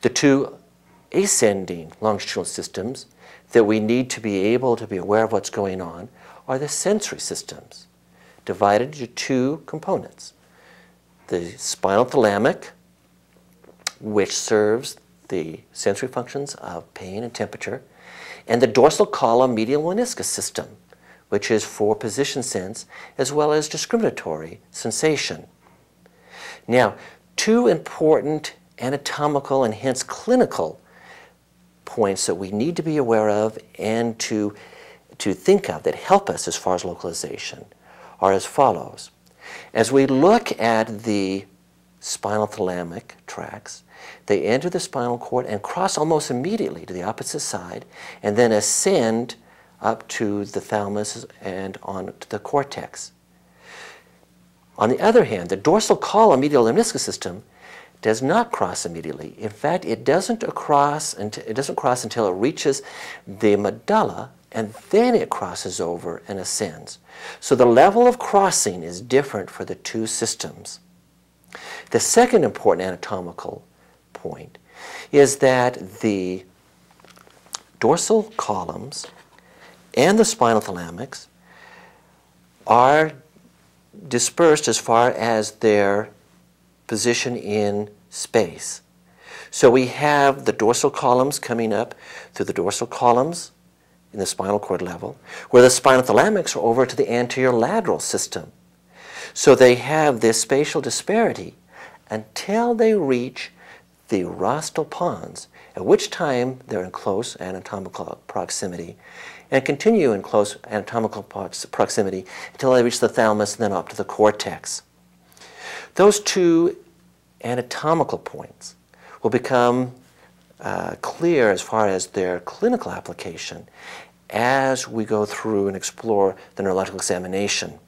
The two ascending longitudinal systems that we need to be able to be aware of what's going on are the sensory systems, divided into two components. The spinothalamic, which serves the sensory functions of pain and temperature, and the dorsal column medial lemniscus system, which is for position sense as well as discriminatory sensation. Now, two important anatomical and hence clinical points that we need to be aware of and to think of that help us as far as localization are as follows. As we look at the spinothalamic tracts, they enter the spinal cord and cross almost immediately to the opposite side and then ascend up to the thalamus and on to the cortex. On the other hand, the dorsal column medial lemniscus system does not cross immediately. In fact, it doesn't cross until it reaches the medulla, and then it crosses over and ascends. So the level of crossing is different for the two systems. The second important anatomical point is that the dorsal columns and the spinothalamics are dispersed as far as their position in space. So we have the dorsal columns coming up through the dorsal columns in the spinal cord level, where the spinothalamics are over to the anterior lateral system. So they have this spatial disparity until they reach the rostral pons, at which time they're in close anatomical proximity and continue in close anatomical proximity until they reach the thalamus and then up to the cortex. Those two anatomical points will become clear as far as their clinical application as we go through and explore the neurological examination.